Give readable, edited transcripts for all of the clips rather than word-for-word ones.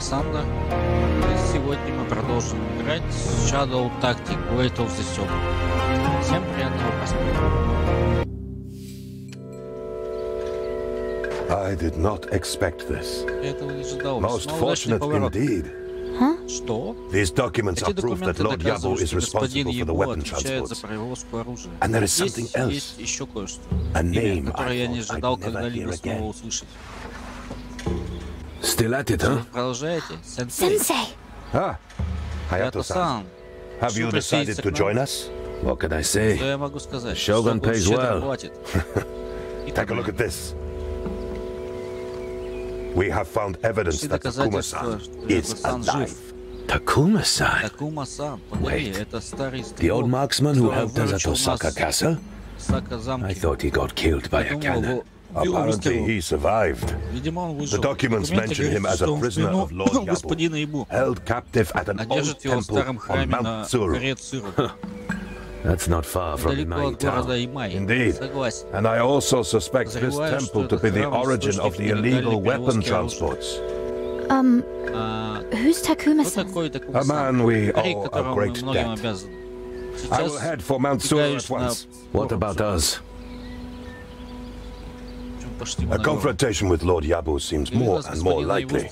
Александра. Сегодня мы продолжим играть в Shadow Tactics Blade of the Sun. Всем приятного просмотра. I did not expect this. Most fortunate indeed. Huh? These documents are proof that Lord Yabu is responsible for the weapon transports. And there is something else. A name I thought I'd never hear again. Still at it, huh? Sensei! Ah, Hayato-san. Have you decided to join us? What can I say? The Shogun pays well. Take a look at this. We have found evidence that Takuma-san is alive. Takuma-san? Wait, the old marksman who helped us at Osaka Castle? I thought he got killed by a cannon. Apparently he survived. The documents mention him as a prisoner of Lord Yabu, held captive at an old temple on Mount Tsuru. That's not far from Imai town. Indeed, and I also suspect this temple to be the origin of the illegal weapon transports. Who's Takuma-san? A man we owe a great debt. I will head for Mount Tsuru at once. What about us? A confrontation with Lord Yabu seems more and more likely.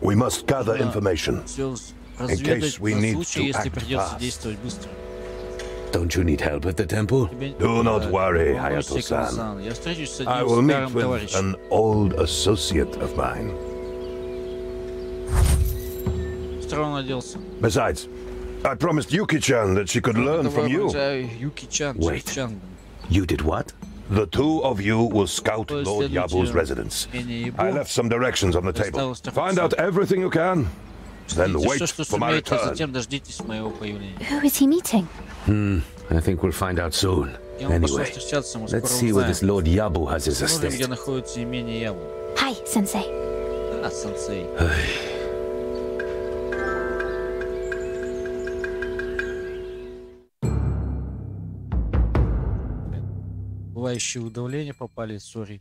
We must gather information, in case we need to act fast. Don't you need help at the temple? Do not worry, Hayato-san. I will meet with an old associate of mine. Besides, I promised Yuki-chan that she could learn from you. Wait, you did what? The two of you will scout Lord Yabu's residence. I left some directions on the table. Find out everything you can, then wait for my return. Who is he meeting? I think we'll find out soon. Anyway, let's see where this Lord Yabu has his estate. Hi, Sensei. Бывающие удавления попали, сори.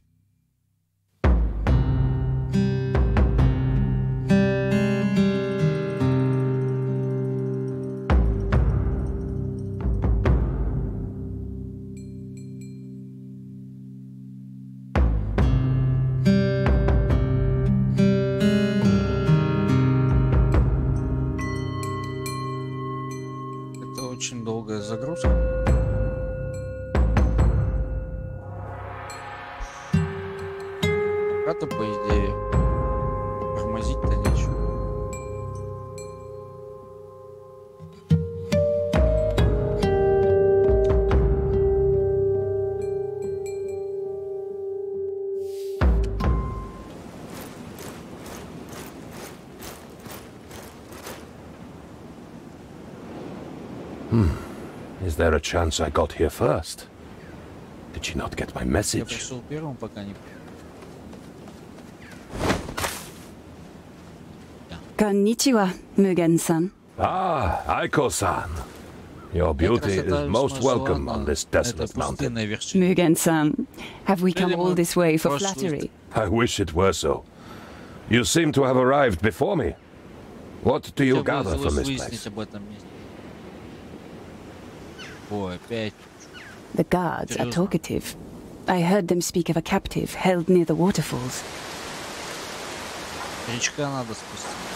Is there a chance I got here first? Did she not get my message? Konnichiwa, Mugen-san. Ah, Aiko-san. Your beauty is most welcome on this desolate mountain. Mugen-san, have we come all this way for flattery? I wish it were so. You seem to have arrived before me. What do you gather from this place? The guards are talkative. I heard them speak of a captive held near the waterfalls.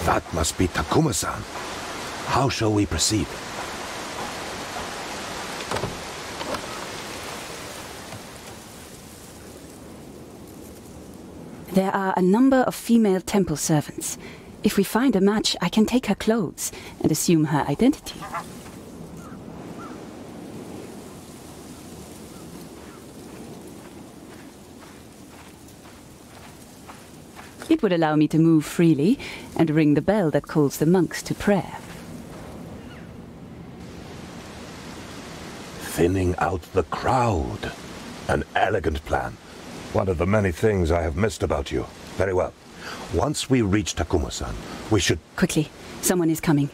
That must be Takuma-san. How shall we proceed? There are a number of female temple servants. If we find a match, I can take her clothes and assume her identity. It would allow me to move freely and ring the bell that calls the monks to prayer. Thinning out the crowd. An elegant plan. One of the many things I have missed about you. Very well. Once we reach Takuma-san, we should... Quickly. Someone is coming.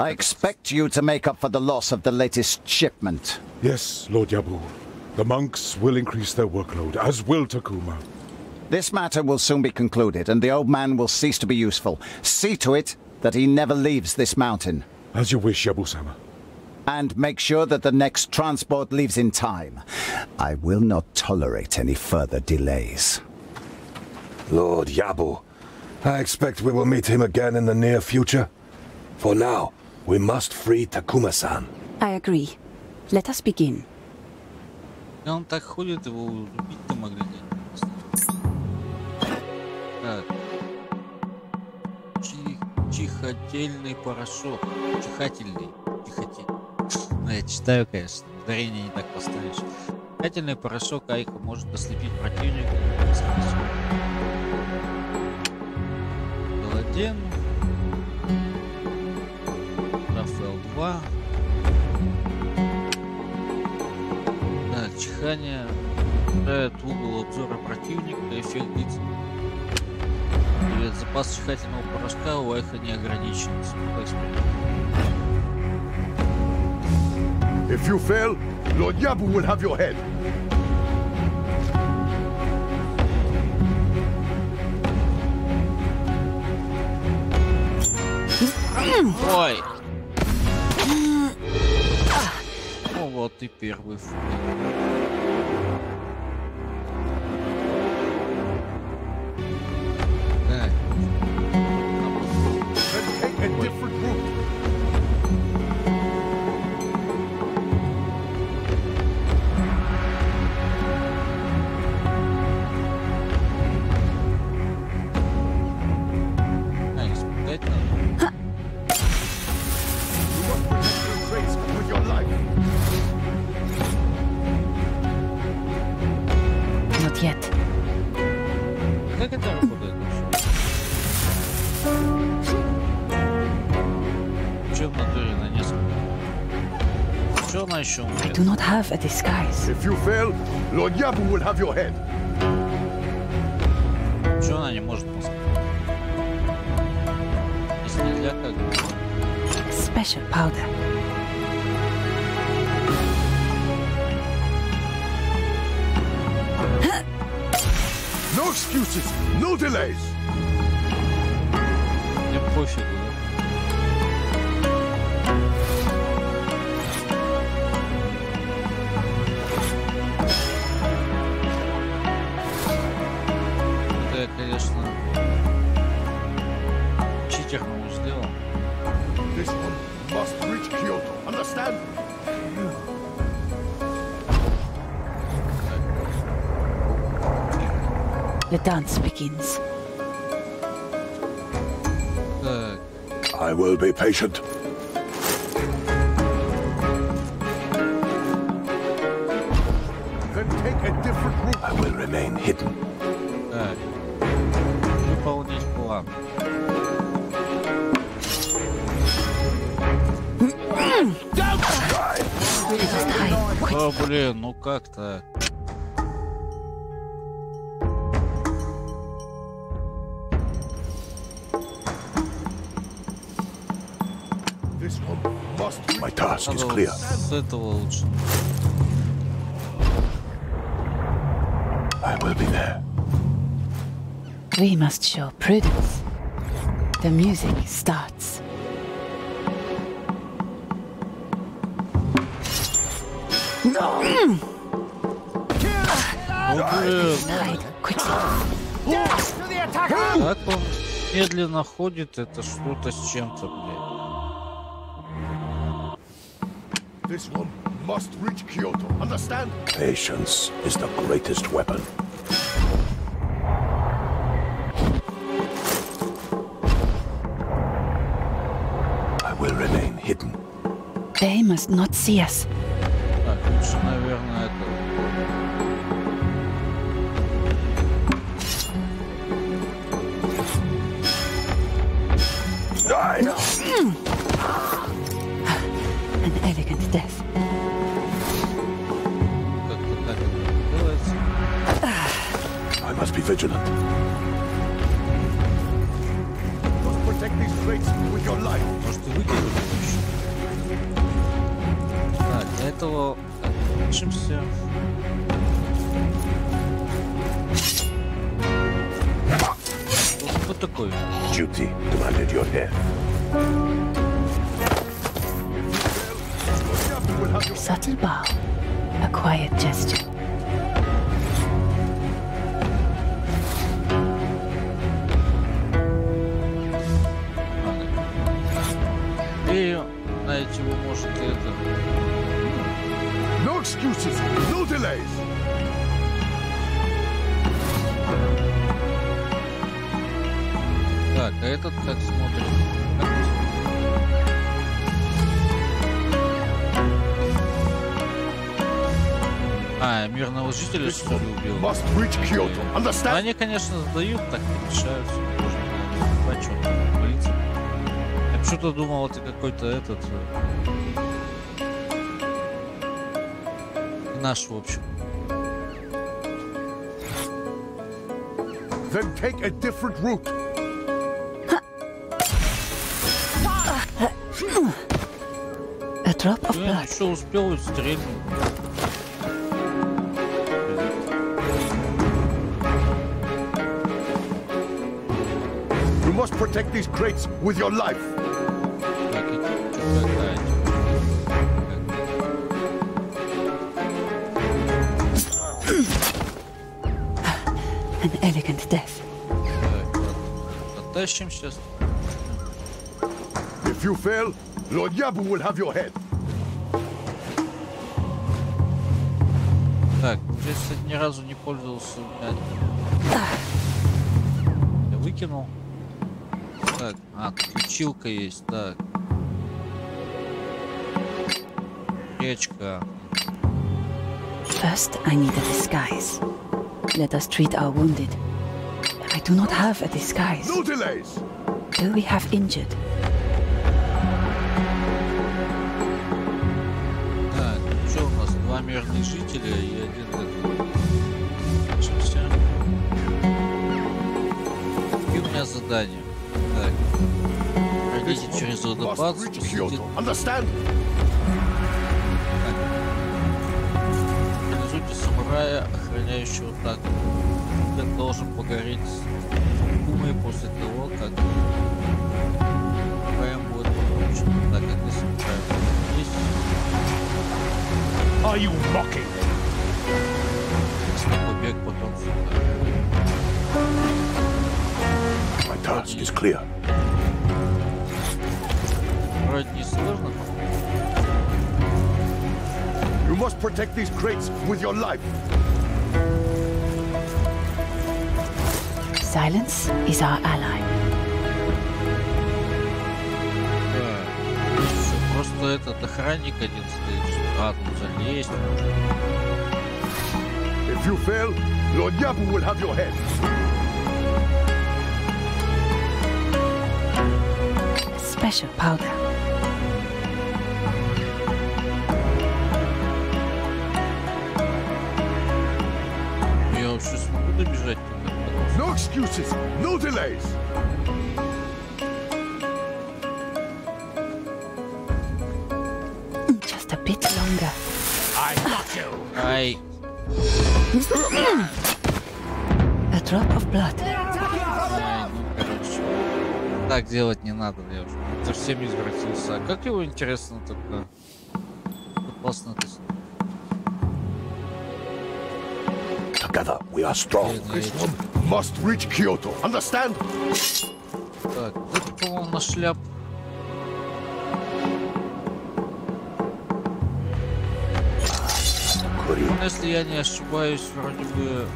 I expect you to make up for the loss of the latest shipment. Yes, Lord Yabu. The monks will increase their workload, as will Takuma. This matter will soon be concluded, and the old man will cease to be useful. See to it that he never leaves this mountain. As you wish, Yabu-sama. And make sure that the next transport leaves in time. I will not tolerate any further delays. Lord Yabu, I expect we will meet him again in the near future. For now, we must free Takuma-san. I agree. Let us begin. Он так ходит, его убить-то могли. Так. Чихательный порошок. Чихательный. Ну, я читаю, конечно. Ударение не так поставишь. Чихательный порошок Айко может ослепить противника. Голоден. Рафаэл 2. Чихание убирает угол обзора противника, эффект длится. Запас чихательного порошка у Айха не ограничен. If you fail, Lord Yabu will have your head. Ой. Ну вот и первый фу. I do not have a disguise. If you fail, Lord Yabu will have your head. Чего она не может пускать? Если нельзя, как? Special powder. No excuses, no delays. Мне пофигу. This one must reach Kyoto, understand? The dance begins. I will be patient. Then take a different route. I will remain hidden. О, блин, ну как-то. My task is clear. С этого лучше. I will be there. We must show prudence. The music starts. No. Так он медленно ходит, это что-то с чем-то, блядь. This one must reach Kyoto, understand? Patience is the greatest weapon. I will remain hidden. They must not see us. Лучше, наверное, это... An elegant death. Как-то так это делается. I must be vigilant. Must protect these plates with your life. Может, и выкинуть еще. Да, для этого... Учимся. What the clue? Duty demanded your head. A subtle bow, a quiet gesture. No excuses, no delays. Так, а этот как смотрит? А, мирного жителя что ли убил? Но они, конечно, сдают, так не мешаются. Можно почему-то полиция. Я почему-то думал, это какой-то этот... Наш, в общем. Then take a different route. A drop of blood. Я еще успел стрельнуть. You must protect these crates with your life. An elegant death. If you fail, Lord Yabu will have your head. Так, здесь ни разу не пользовался. Я выкинул. Так, а ключилка есть, так. Речка. First, I need a disguise. Let us treat our wounded. I do not have a disguise. No delays. Do we have injured? Так, что у нас? Два мирных жителя и один. И у меня задание. Так. Пройдите через водопад. Самурая, охраняющего так. Муген должен погореть Такумой после того, как Муген будет получен. Так, это Самурая. Are you mocking? Побег потом сюда. My task is clear. Вроде не сложно. You must protect these crates with your life. Silence is our ally. Просто этот охранник один стоит. Ладно, залезть. If you fail, Lord Yabu will have your head. A special powder. No excuses, no delays. Just a bit longer. I got you. I. A drop of blood. Так делать не надо, я уже совсем извратился. А как его интересно только опасно. Together we are strong. Must reach Kyoto. Understand? Так, это, по-моему, на шляп. Но, если я не ошибаюсь, вроде бы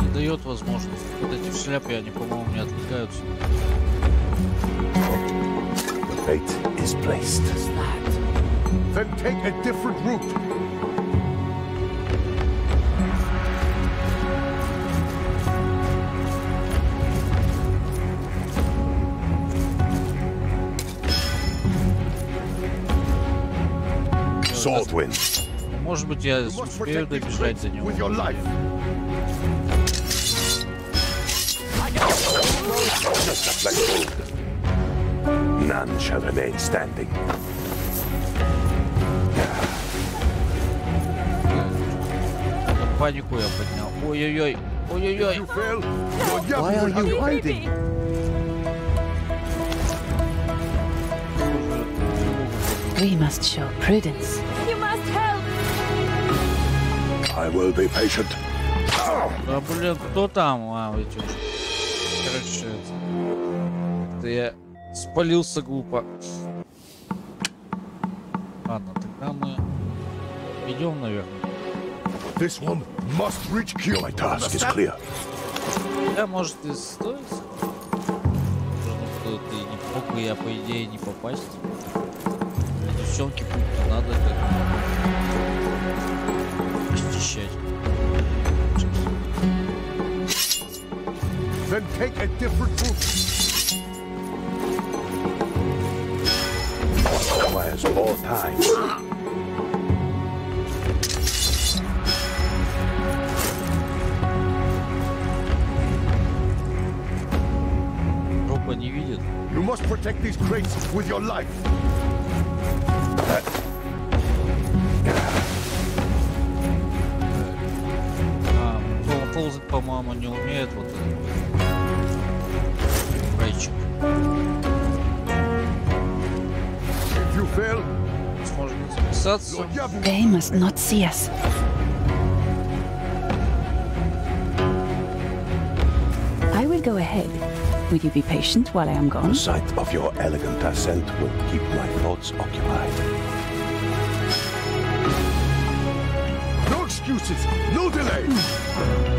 не дает возможность. Вот эти шляпы, они, по-моему, не отвлекаются. The bait is placed. Then take a different route. Может быть, я успею добежать за него. Панику я поднял. Ой-ой-ой. You fell? Why are you hiding? We must show prudence. You must help. I will be patient. Да блин, кто там? А, вы чё? Короче, это я спалился глупо. Ладно, тогда мы идем, наверное. This one must reach Kyoto. My task is clear. Я, может, и стоит? Потому что не мог я, по идее, не попасть. Девчонки путь надо как-то расчищать. Then take a different route. Requires more time. You must protect these crates with your life. Ползать, по-моему, не умеет вот этот рейчик. Сможем записаться. They must not see us. I will go ahead. Will you be patient while I am gone? The sight of your elegant ascent will keep my thoughts occupied. No excuses, no delays!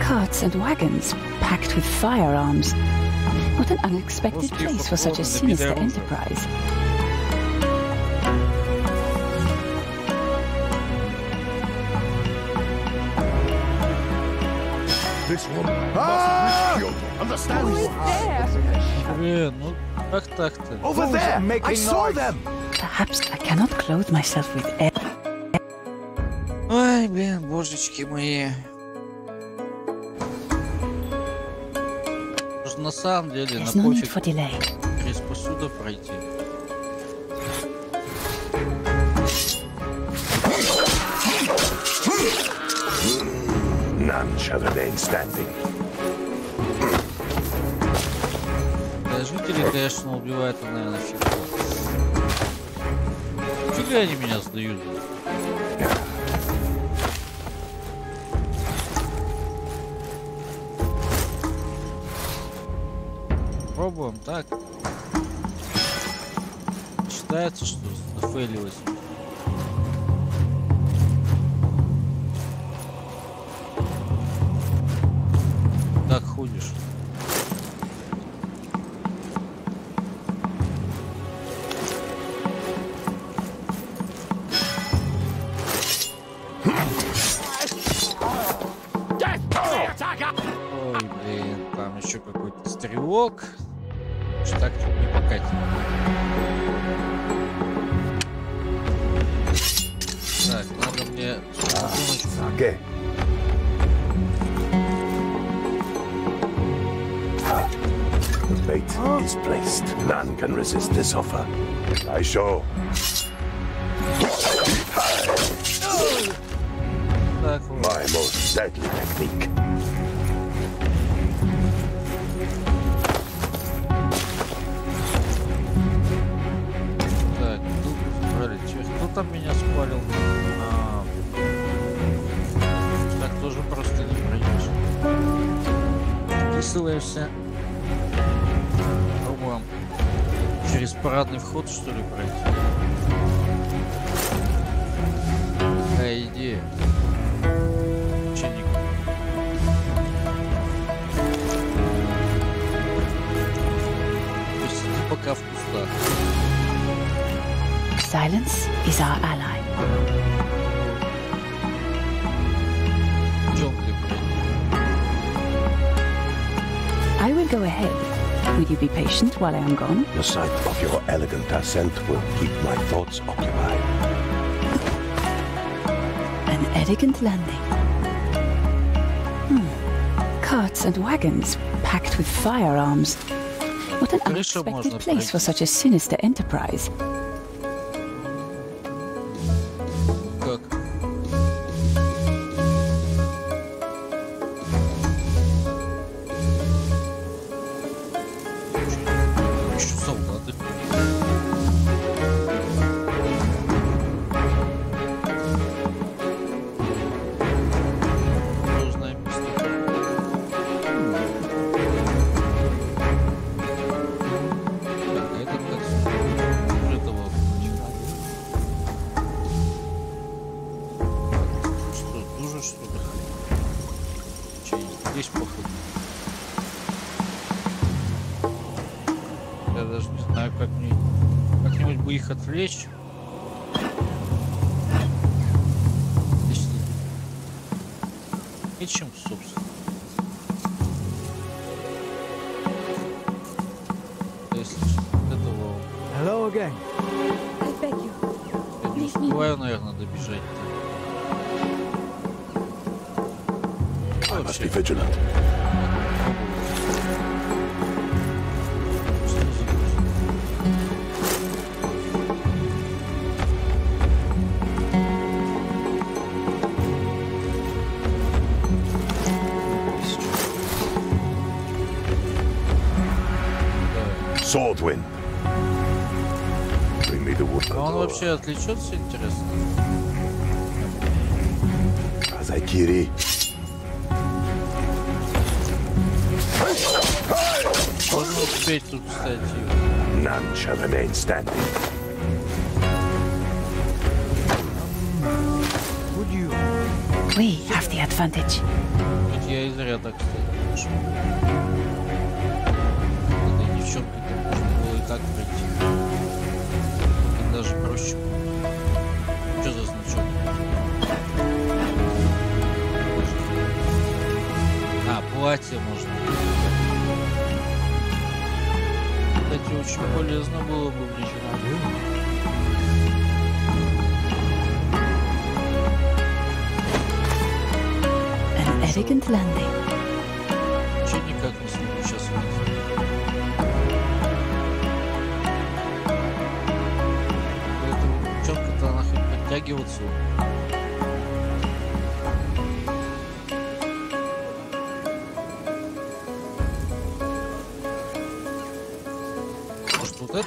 Carts and wagons, packed with firearms. What an unexpected place for such a sinister enterprise. This one must reach Kyoto. Understand? Over there! I saw them! Perhaps I cannot clothe myself with air. Ой, блин, божечки мои. На самом деле, на пофиг. Через посуду пройти. None shall remain standing. Жители, конечно, убивают, наверное, фиг. Чего они меня сдают? Пробуем, так. Считается, что зафейлилось. Так ходишь. Стрелок, что так не покатит. Так, надо мне. Окей. The bait is placed. None can resist this offer. I show. My most deadly technique. Меня спалил. Так тоже просто не пройдешь. Высылаешься. Пробуем. Через парадный вход, что ли, пройти? Какая идея. Ученик. Пусть иди пока в кустах. Silence is our ally. I will go ahead. Will you be patient while I am gone? The sight of your elegant ascent will keep my thoughts occupied. An elegant landing. Carts and wagons packed with firearms. What an unexpected place for such a sinister enterprise. Я даже не знаю, как-нибудь бы их отвлечь. Отлично. И чем, собственно? Hello again. I beg you. Я не успеваю, наверное, добежать. I must be vigilant. Swordwind. Bring me the water. Он вообще отличается, интересно? Казакири. Можно успеть тут, кстати. None shall remain standing. Would you? We have the advantage. Я из ряда, кстати, этой девчонкой можно было и так пройти. И даже проще. Что за значок? А, платье можно. Кстати, очень полезно было бы в An elegant landing. Че никак не смогу сейчас увидеть. Четко-то она хоть подтягиваться.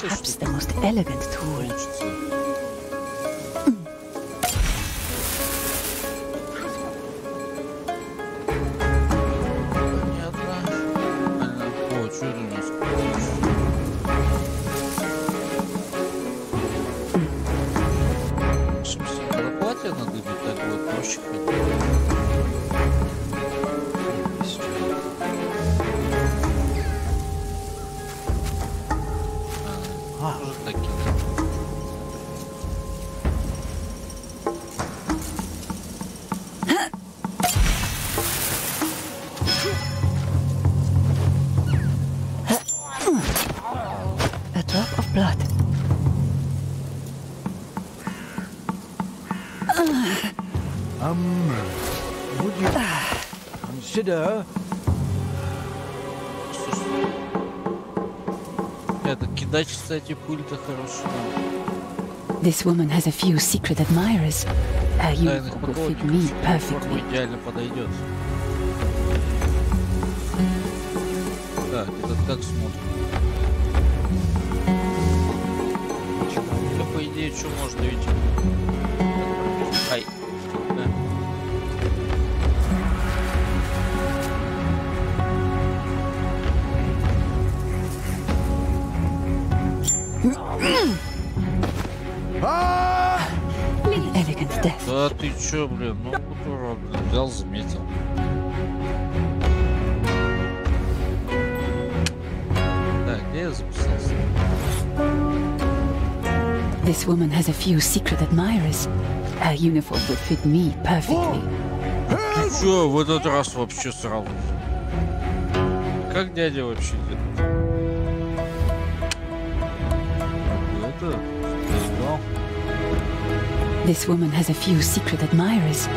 Perhaps the most elegant tool. This woman has a few secret admirers. Her uniform will fit me perfectly. Да ты чё, блин, ну кутурок взял, заметил. Да, где я записался? This woman has a few secret admirers. Her uniform would fit me perfectly. Ну чё, в этот раз вообще сразу. Как дядя вообще делает? Это... This woman has a few secret admirers.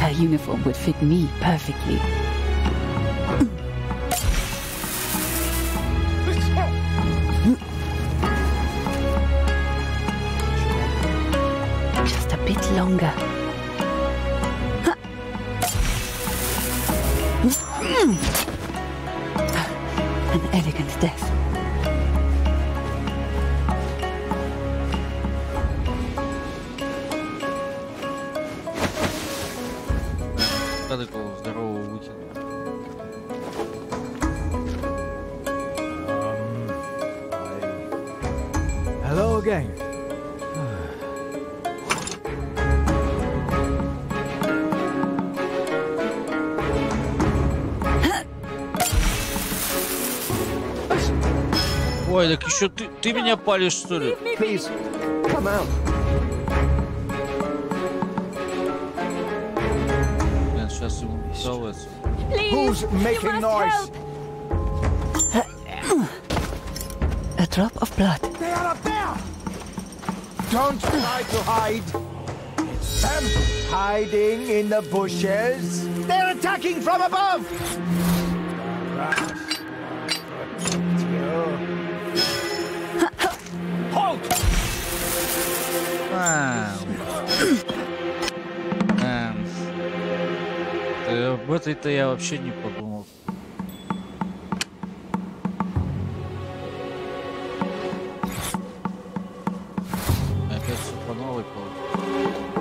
Her uniform would fit me perfectly. Just a bit longer. An elegant death. Hello again. Давай, так еще ты меня палишь, что ли? Please, come out. Блин, сейчас ему вставается. Who's making noise? A drop of blood. They are up there. Don't try to hide. Them hiding in the bushes. They're attacking from above. Halt! Об этой-то я вообще не подумал.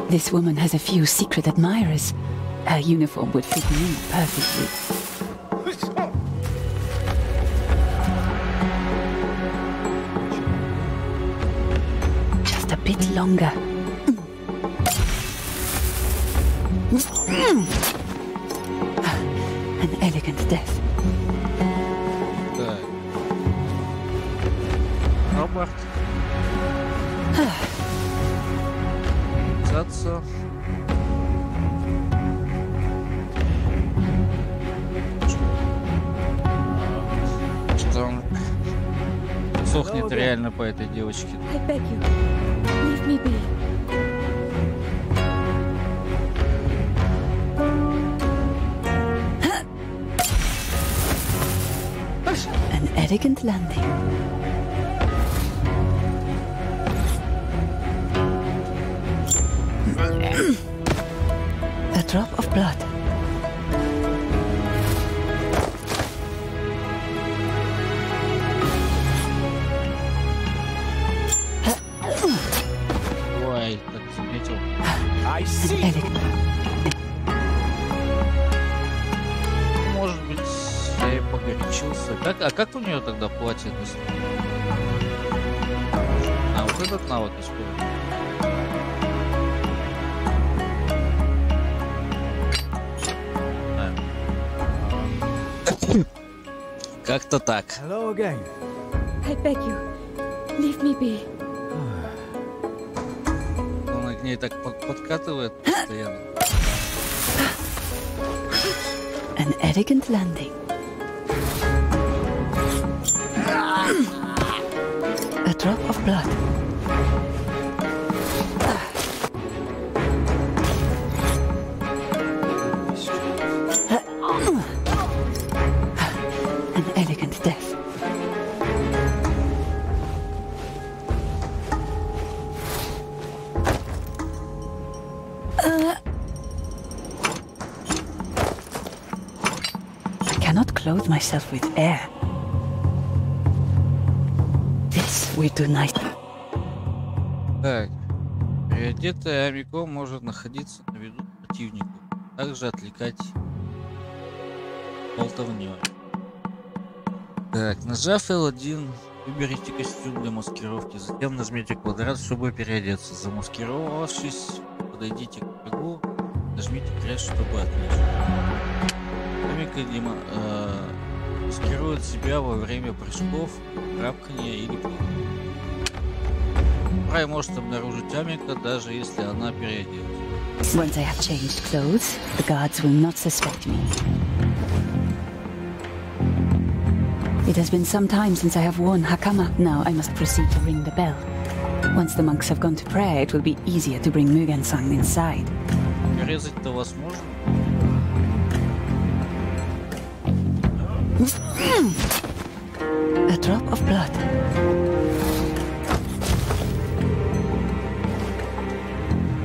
This woman has a few secret admirers. Her uniform would fit me perfectly. Just a bit longer. An elegant death. Robert. So. Что он сохнет реально по этой девочке. An elegant landing. A drop of blood. Why, that's little. I see. Может быть, я и погорячился. А как у нее тогда платье? А вот этот навык использует. Как-то так. Hello again. I beg you, leave me be. Он к ней так подкатывает постоянно. An elegant landing. A drop of blood. Clothe myself with air. This we do night. Так, приодетая Арико может находиться на виду противника, также отвлекать болтовню. Так, нажав L1, выберите костюм для маскировки, затем нажмите квадрат, чтобы переодеться. Замаскировавшись, подойдите к врагу, нажмите крест, чтобы отвлечь. Маскирует себя во время прыжков, крапкания или плавания. Прай может обнаружить Амика, даже если она переодета. Once I have changed clothes, the guards will not suspect me. It has been some time since I have worn Hakama. Now I must proceed to ring the bell. Once the monks have gone to prayer, it will be easier to bring Mugen-san inside. Резать-то возможно? A drop of blood.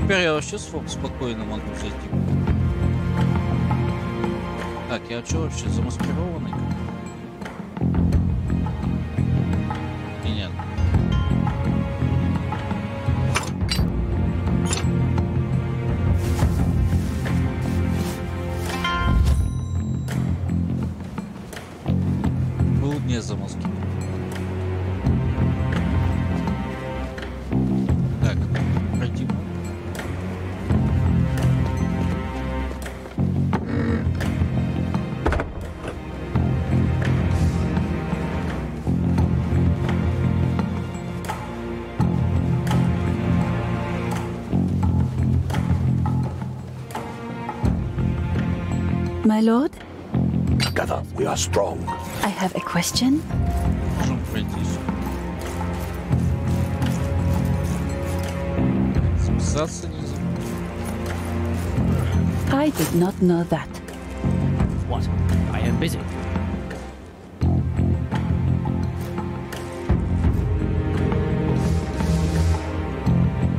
Теперь я вообще спокойно могу зайти. Так, я что вообще замаскированный? И нет. Так, пройти. My lord? Gather, we are strong. I have a question. I did not know that. What? I am busy.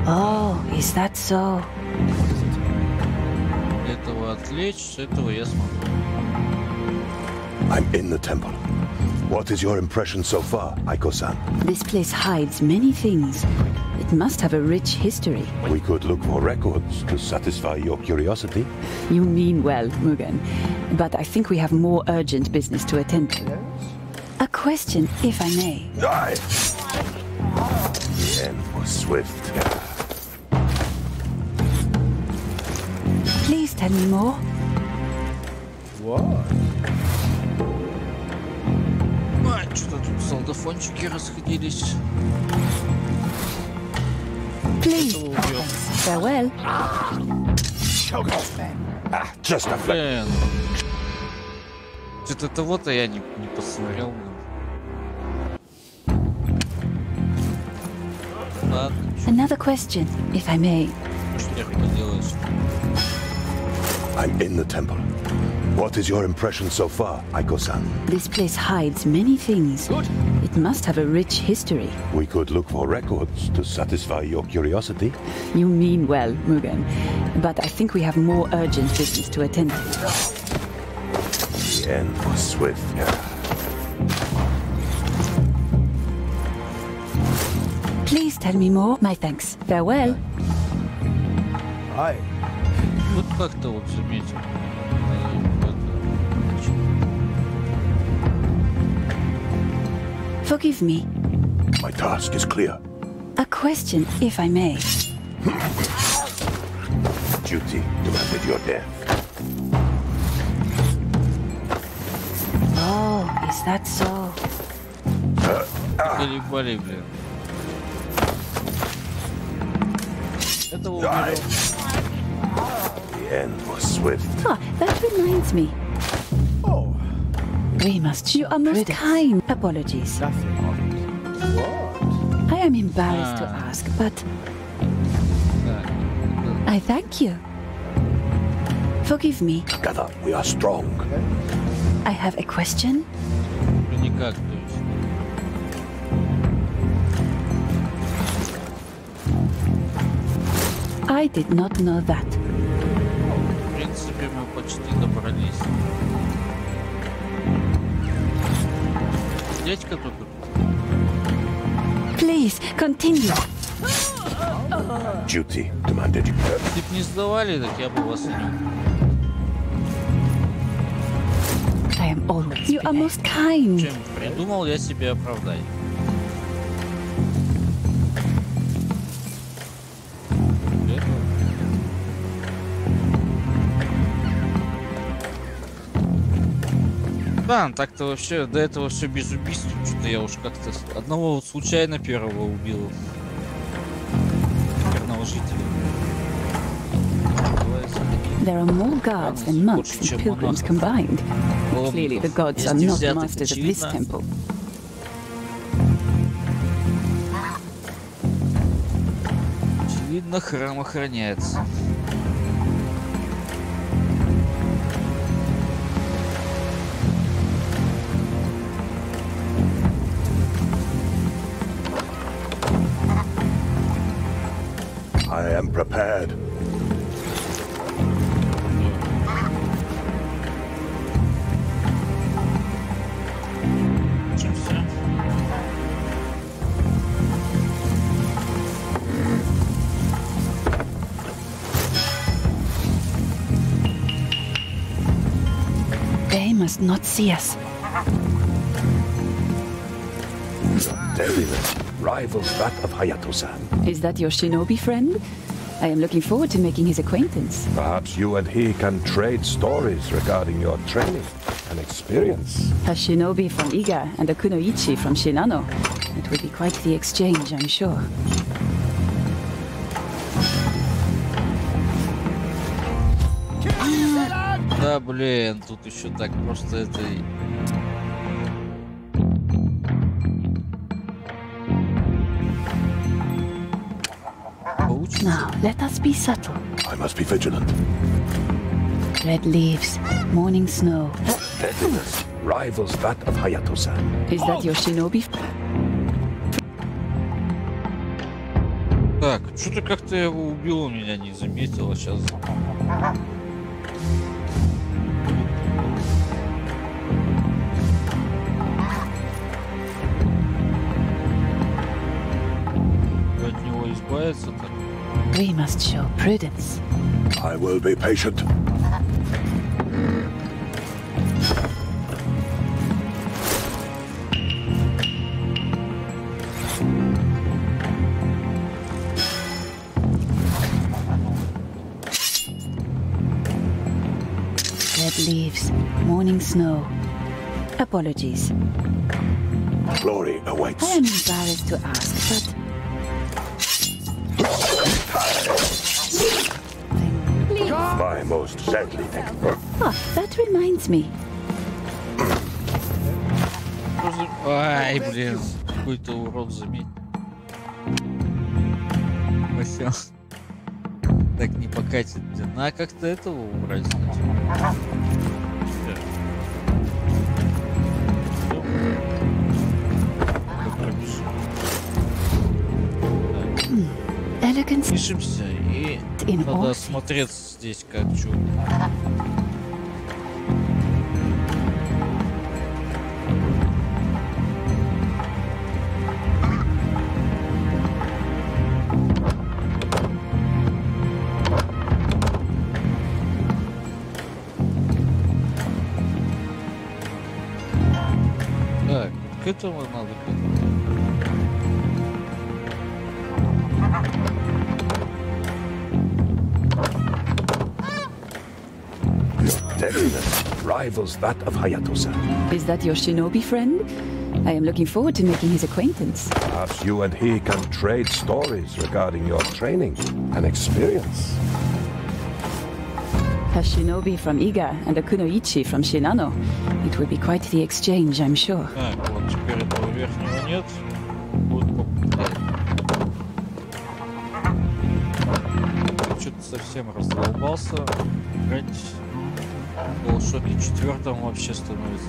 Oh, is that so? What is it? Этого отвлечь, этого я смогу. I'm in the temple. What is your impression so far, Aiko-san? This place hides many things. It must have a rich history. We could look for records to satisfy your curiosity. You mean well, Mugen. But I think we have more urgent business to attend to. A question, if I may. Die! The end was swift. Please tell me more. What? Что-то тут солдафончики расходились. Please. Farewell. Just a flash. Что-то того-то я не посмотрел. Another question, if I may. I'm in the temple. What is your impression so far, Aiko-san? This place hides many things. Good. It must have a rich history. We could look for records to satisfy your curiosity. You mean well, Mugen. But I think we have more urgent business to attend to. The end was swift. Please tell me more. My thanks. Farewell. Hi. Вот как-то вот заметил. Forgive me. My task is clear. A question, if I may. Duty demanded your death. Oh, is that so? The end was swift. Ah, that reminds me. Oh. We must. You are most kind. Apologies. I am embarrassed to ask, but I thank you. Forgive me. Together, we are strong. I have a question. I did not know that. Please, continue. Duty demanded. I am always. You are most kind. Да, так-то вообще до этого все без убийств, что-то я уж как-то одного вот случайно первого убил. Верного жителя. Очевидно, храм охраняется. I am prepared. They must not see us. Rivals that of Hayato-san. Is that your Shinobi friend? I am looking forward to making his acquaintance. Perhaps you and he can trade stories regarding your training and experience. A Shinobi from Iga and a Kunoichi from Shinano. It will be quite the exchange, I'm sure. Да, блин, тут еще так просто это... Now, let us be subtle. I must be vigilant. Red leaves, morning snow. That pettiness rivals that of Hayato-san. Is that your shinobi? Так, что-то как-то его убило, меня не заметило сейчас. От него избавиться так. We must show prudence. I will be patient. Red leaves, morning snow. Apologies. Glory awaits. I am embarrassed to ask, but... My most sadly thankful. Oh, that reminds me. Ай, блин, какой-то урод заметил. Так не покатит. Надо как-то этого убрать. Пишемся и надо смотреться здесь как чудо. Так, к этому надо подойти. Rivals that of Hayato-san. Is that your shinobi friend? I am looking forward to making his acquaintance. Perhaps you and he can trade stories regarding your training and experience. A shinobi from Iga and a Kunoichi from Shinano. It will be quite the exchange, I'm sure. В Шоке четвертом вообще становится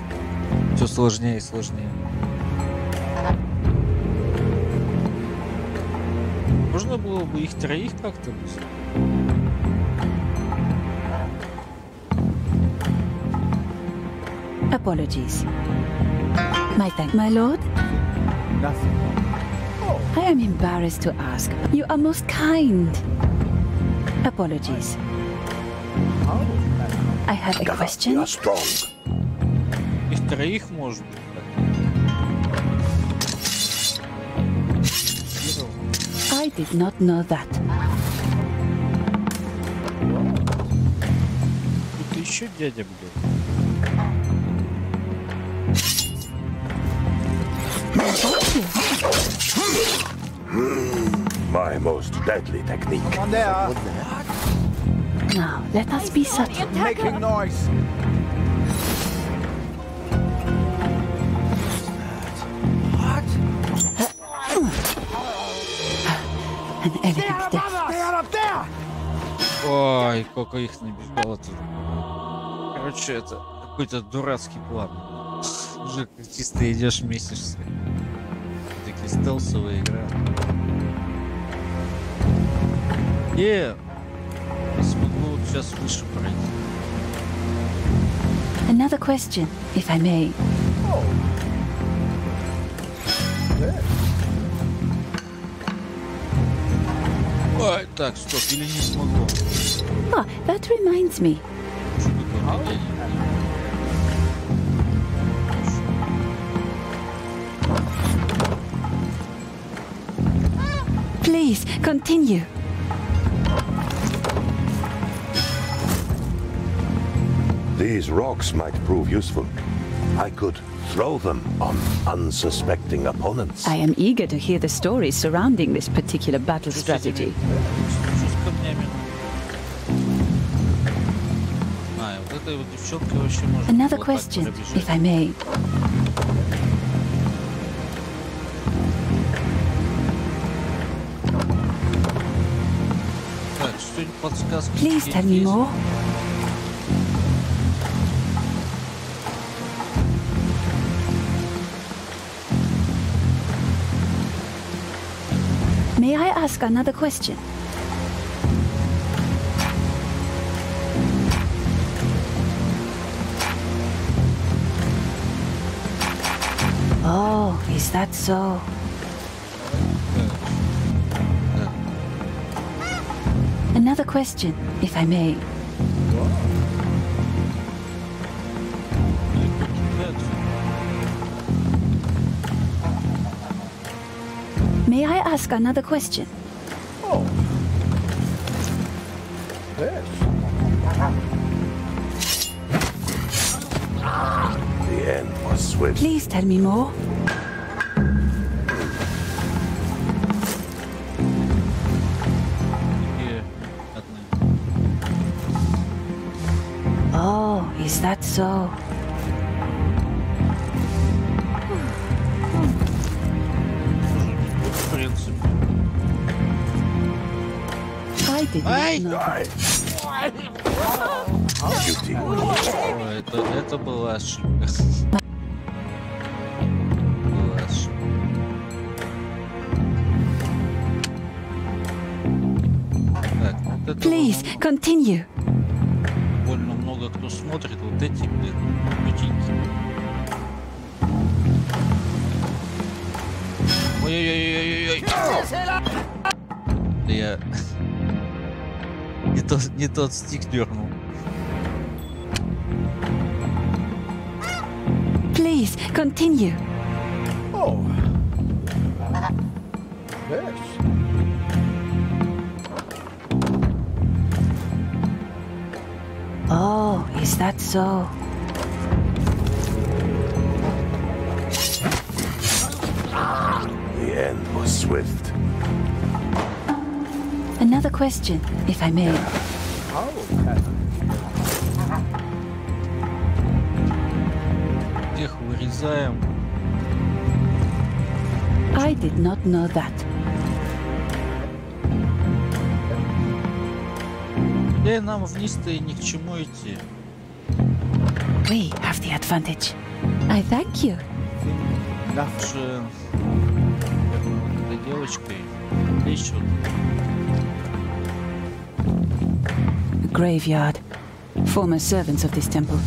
все сложнее и сложнее. Можно было бы их троих как-то. Apologies. My lord. Nothing. I am embarrassed to ask. You are most kind. Apologies. I have a question. Их троих может быть. I did not know that. Тут еще дядя будет. My most deadly technique. Now, let us be subtle. Making noise. What? An elegant death. They are up there. Ой, сколько их набежало тут. Короче, это какой-то дурацкий план. Уже чисто идешь, месишься. Такие стелсовые игры. Yeah. Сейчас выше пройти. Another question, if I may. Oh. Ой, так, стоп, или не смогу. Oh, that reminds me. Please, continue. These rocks might prove useful. I could throw them on unsuspecting opponents. I am eager to hear the stories surrounding this particular battle strategy. Another question, if I may. Please tell me more. May I ask another question? Oh, is that so? Another question, if I may. May I ask another question? Oh. Yes. The end was swift. Please tell me more. Is that so? I didn't know. Please continue. Я не тот стик дернул. Please continue. Oh. Yes. Oh, is that so? The end was swift. Another question, if I may. I did not know that. We have the advantage. I thank you. A graveyard. Former servants of this temple.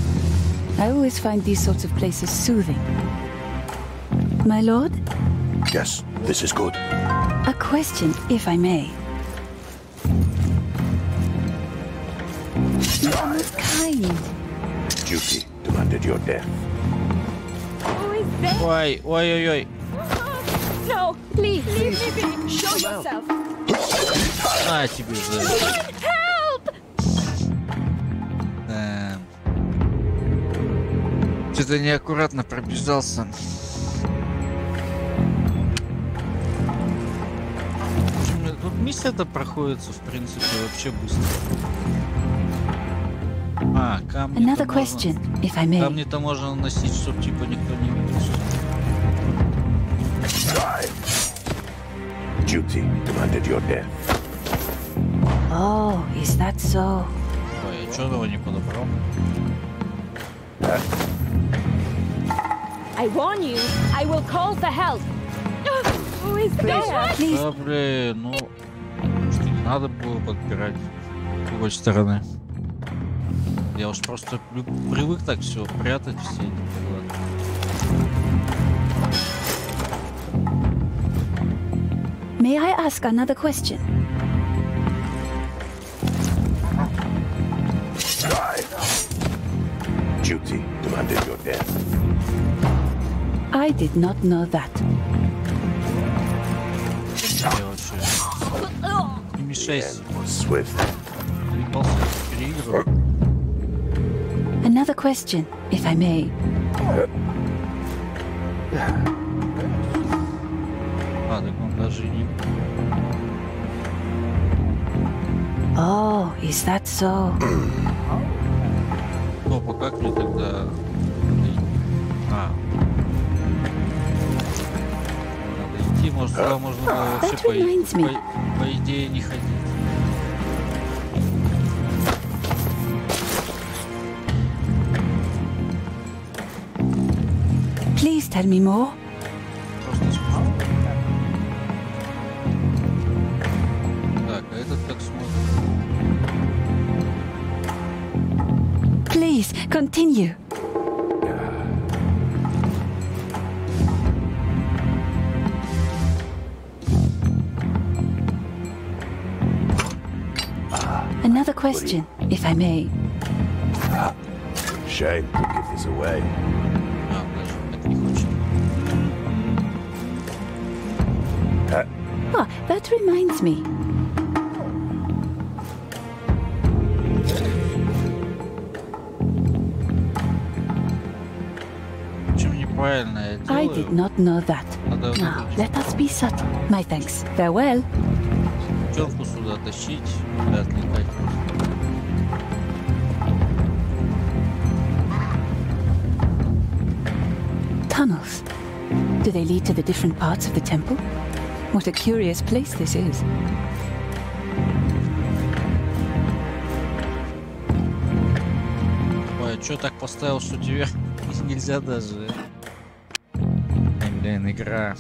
I always find these sorts of places soothing. My lord? Yes, this is good. A question, if I may. Yuki demanded your death. Who is that? Why? Why? No, please, leave me be. Show yourself. Help! Что-то неаккуратно пробежался. Тут миссия-то проходится, в принципе, вообще быстро. Another question, if I may. Duty demanded your death. Oh, is that so? I warn you, I will call for help. Who is there? Please. Я уж просто привык так все прятать, все эти дела. May I ask another question? Duty demanded your death. I did not know that. Не мешайся. Another question, if I may. Oh, is that so? Ну, пока мне тогда... А. Надо идти, может, сюда можно вообще по идее не ходить. Please tell me more. Please continue. Another question, if I may. Shame to give this away. Oh, that reminds me. I did not know that. Now, let us be subtle. My thanks. Farewell. Tunnels. Do they lead to the different parts of the temple? What a curious place this is. Ой, чё так поставил, что тебе нельзя даже? Блин, игра.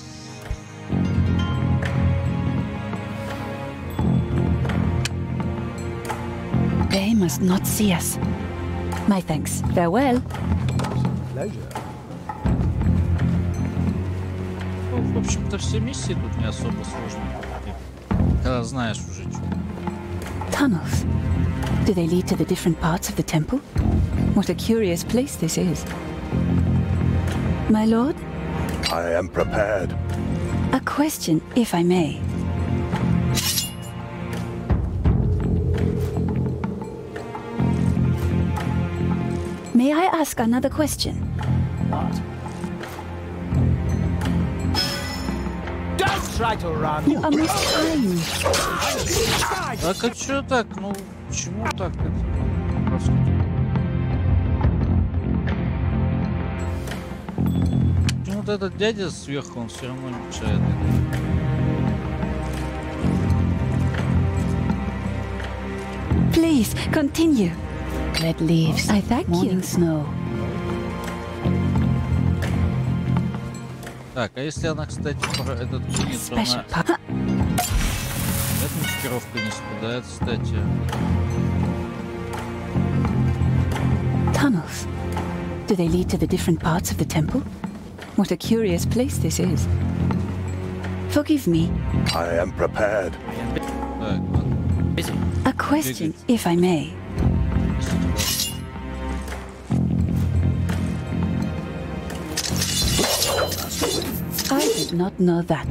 They must not see us. My thanks. Farewell. Pleasure. В общем-то, все миссии тут не особо сложные. Когда знаешь уже что. Tunnels. Do they lead to the different parts of the temple? What a curious place this is. My lord? I am prepared. A question, if I may. May I ask another question? What? Try to run. You are most kind. Так а чё так? Ну почему так? Ну вот этот дядя сверху, он все равно не мешает. Please continue. Red leaves. I thank you. Snow. Так, а если она, кстати, про этот куниц, она... Эта маскировка не спадает, кстати. Tunnels. Do they lead to the different parts of the temple? What a curious place this is. Forgive me. I am prepared. A question, if I may. I did not know that.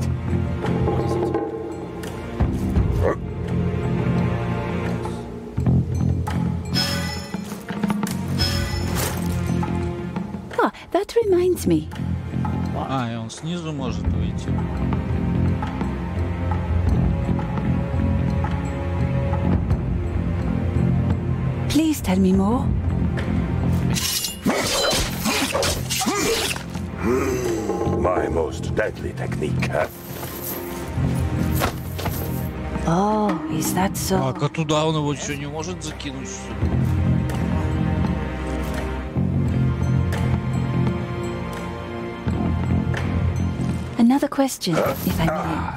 Ah, that reminds me. А, и он снизу может уйти. Please tell me more. My most deadly technique. Oh, is that so? Так, а туда он его что, не может закинуть? Another question, if I may.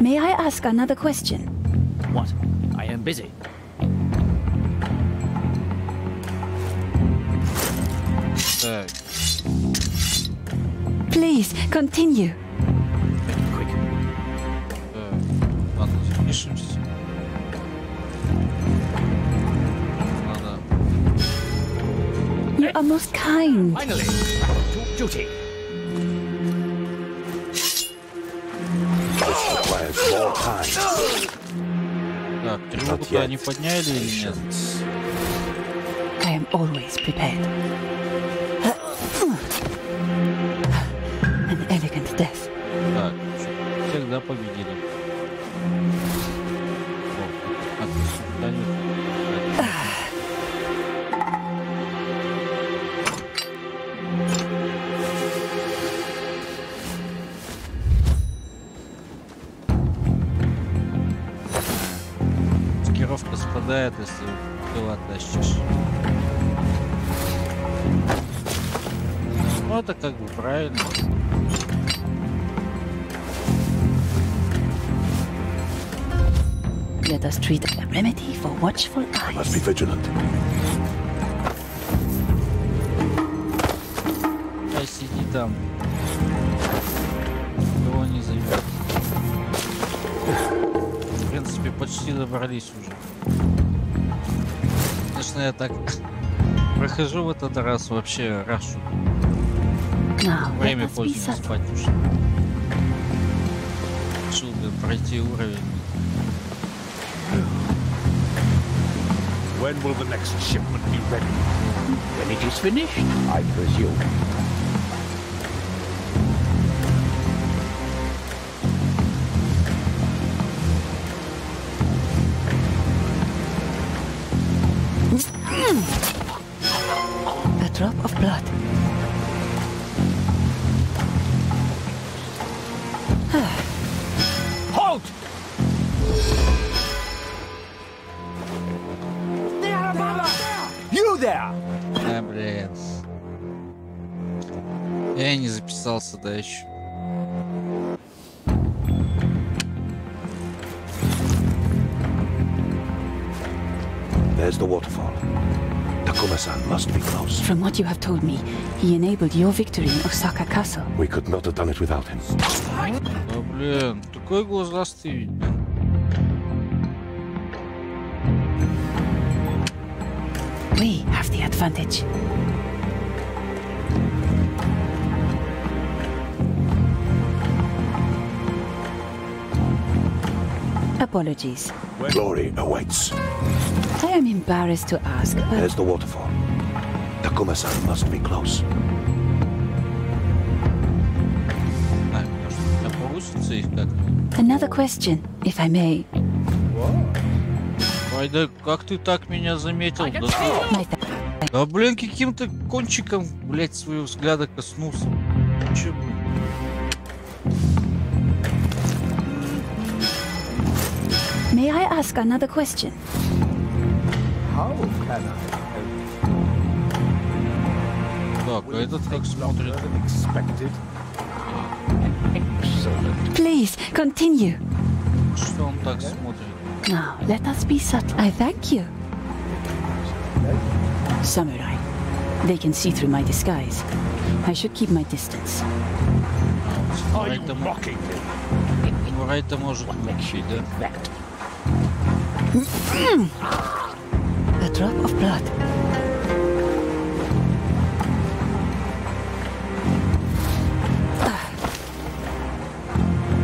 May I ask another question? What? I am busy. Please continue. Quick. You are most kind. Finally, to duty. This requires more time. Так, тревогу-то они подняли или нет? I am always prepared. An elegant death. Так, всегда победили. Маскировка спадает, если тыл оттащишь. Ну это как бы правильно. Let us treat a remedy for watchful eyes. I must be vigilant. Ай, сиди там. Его не займет. В принципе, почти добрались уже. Конечно, я так прохожу в этот раз вообще рашу. Время позднее, спать уже. Решил бы пройти уровень. When will the next shipment be ready? When it is finished, I presume. A drop of blood. Halt! Да, блин. Я не записался, да еще. There's the waterfall. Takuma-san must be close. From what you have told me, he enabled your victory in Osaka Castle. We could not have done it without him. Да, блин, такой глазастый. We have the advantage. Apologies. Glory awaits. I am embarrassed to ask, but... There's the waterfall. Takuma-san must be close. Another question, if I may. Ай, да как ты так меня заметил? Да блин, каким-то кончиком, блять, своего взгляда коснулся. Че? May I ask another question? Так, а этот как смотрит? Please, continue. Что он так смотрит? Now, let us be subtle. I thank you. Samurai. They can see through my disguise. I should keep my distance. Are you mocking me? What makes you do that? A drop of blood.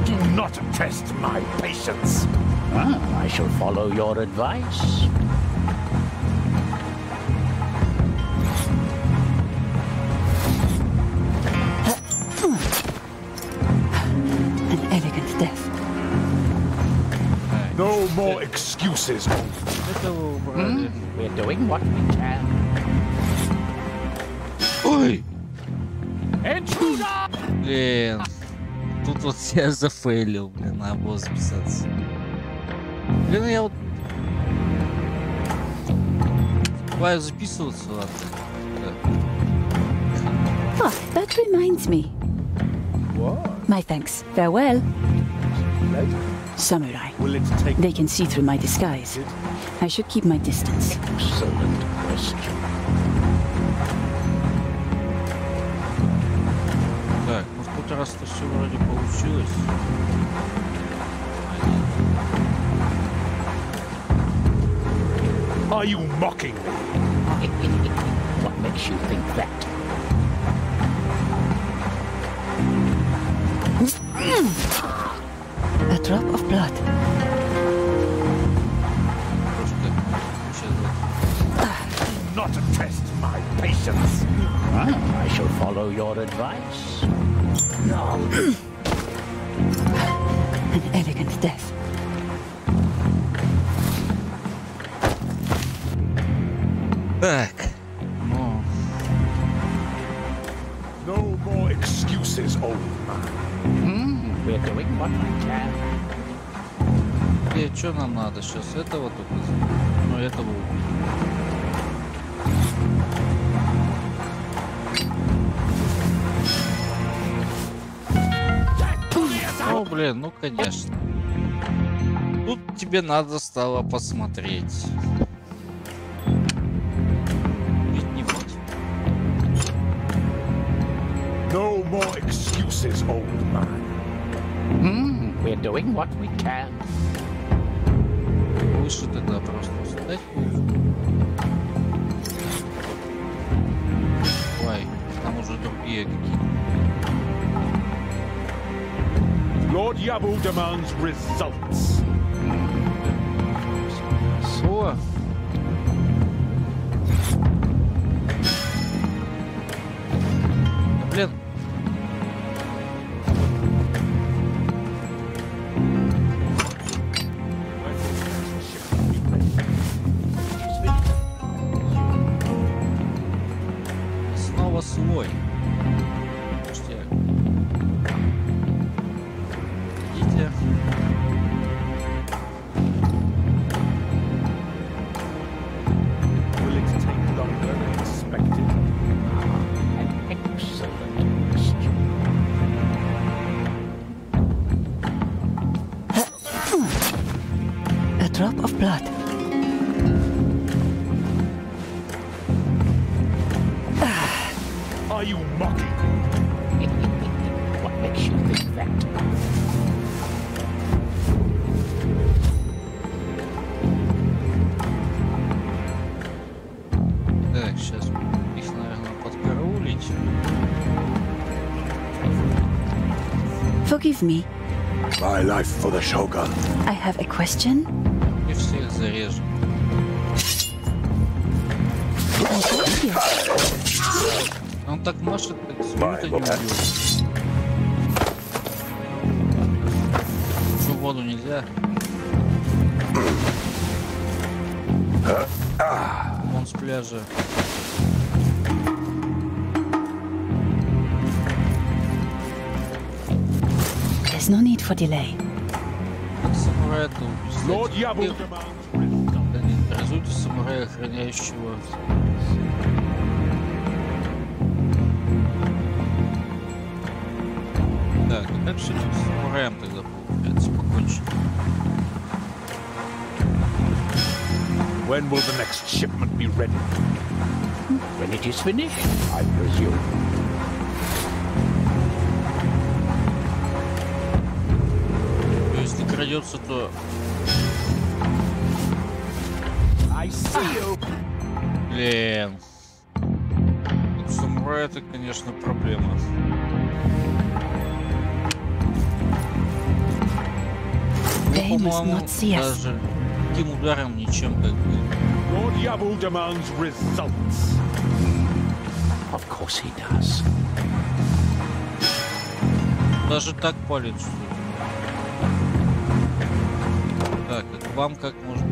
Do not test my patience. Ah, I shall follow your advice. An elegant death. No more excuses. We're doing what we can. Oi! Intruder! Блин, тут вот я зафейлил, блин, на обоз писаться. Блин, я вот забываю записываться, ладно. Да. Oh, that reminds me. What? My thanks. Farewell. Samurai. They can see through my disguise. I should keep my distance. Excellent question. Так, ну в тот раз-то все вроде получилось. Are you mocking me? What makes you think that? A drop of blood. Do not test my patience. I shall follow your advice. No. An elegant death. Back. Oh. No more excuses, old man. Hmm? We're doing what we can. И что нам надо сейчас? Этого тут? Ну, этого убить. Блин, ну конечно. Тут тебе надо стало посмотреть. Ведь не будет. No more excuses, old man. We're doing what we can. Лучше тогда просто встать. Ой, там уже другие какие-то. Lord Yabu demands results. So. Блин. Снова свой. Forgive me. My life for the Shogun. I have a question. If she is there. Он так машет, почему-то не убьет. В воду нельзя. Он с пляжа. There's no need for delay. Lord Yabu demands results. Так, как же тут самураем тогда получается покончить? When will the next shipment be ready? When it is finished, I presume. Если крадется, то... I see you. Блин. Тут самурай это, конечно, проблема. They must not see us. Lord Yabu demands results. Of course he does. Даже так палец. Так, вам как можно?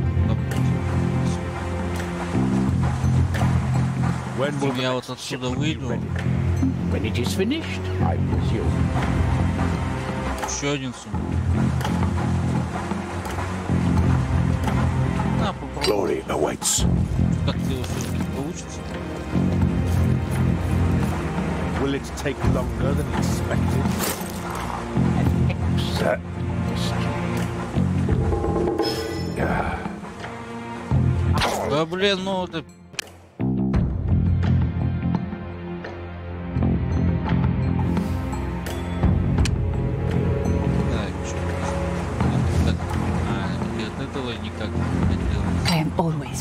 Я вот отсюда выйду. When it is finished, I presume. Еще один сум. Glory awaits. Will it take longer than expected? Да блин, ну это.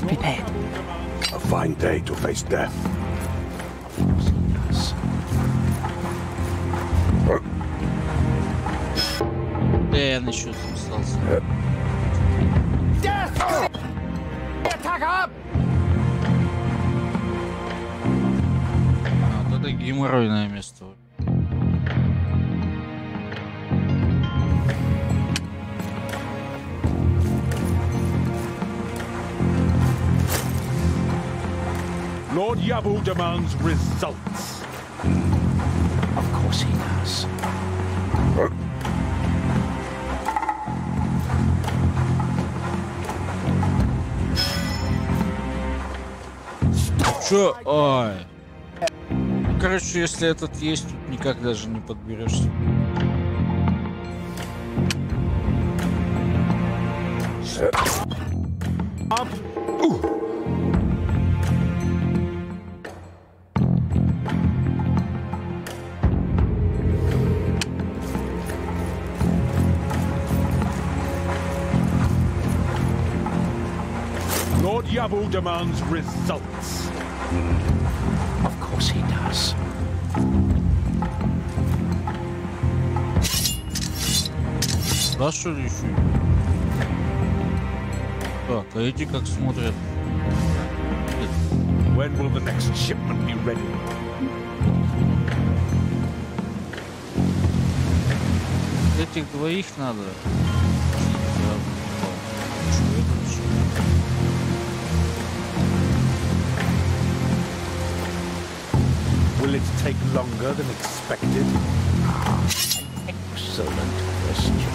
Prepared. A fine day to face death. Death! Attack up! Вот это геморройное место. Lord Yabu demands results. Of course he does. Чё? Ой. Короче, если этот есть, тут никак даже не подберешься. Lord Yabu demands results. Of course he does. That's what you should. Так, а эти как смотрят? When will the next shipment be ready? Этих двоих надо. Will it take longer than expected? Excellent question.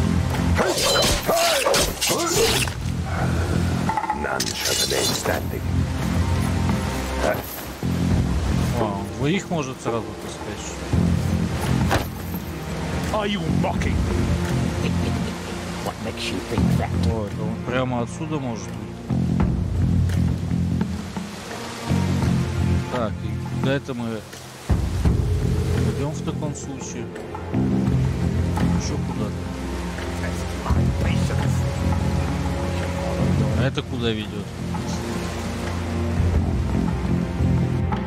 None shall remain standing. Вы их может сразу поспешить. Are you mocking? What makes you think that? Ой, он прямо отсюда может. Так, и куда это мы? В таком случае еще куда-то. А это куда ведет?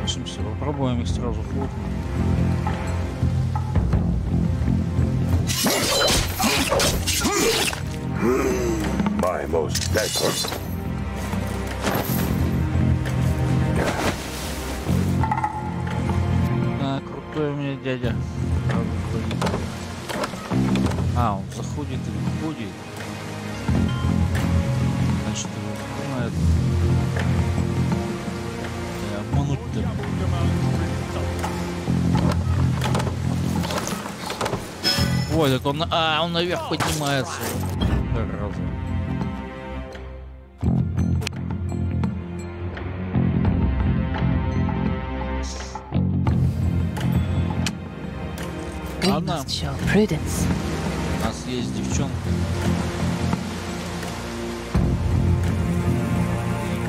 Пишемся, попробуем их сразу плотно. У меня дядя. А, он заходит и выходит. Значит, его понимает. И обмануть-то. Ой, так он... А, он наверх поднимается. У нас есть девчонка.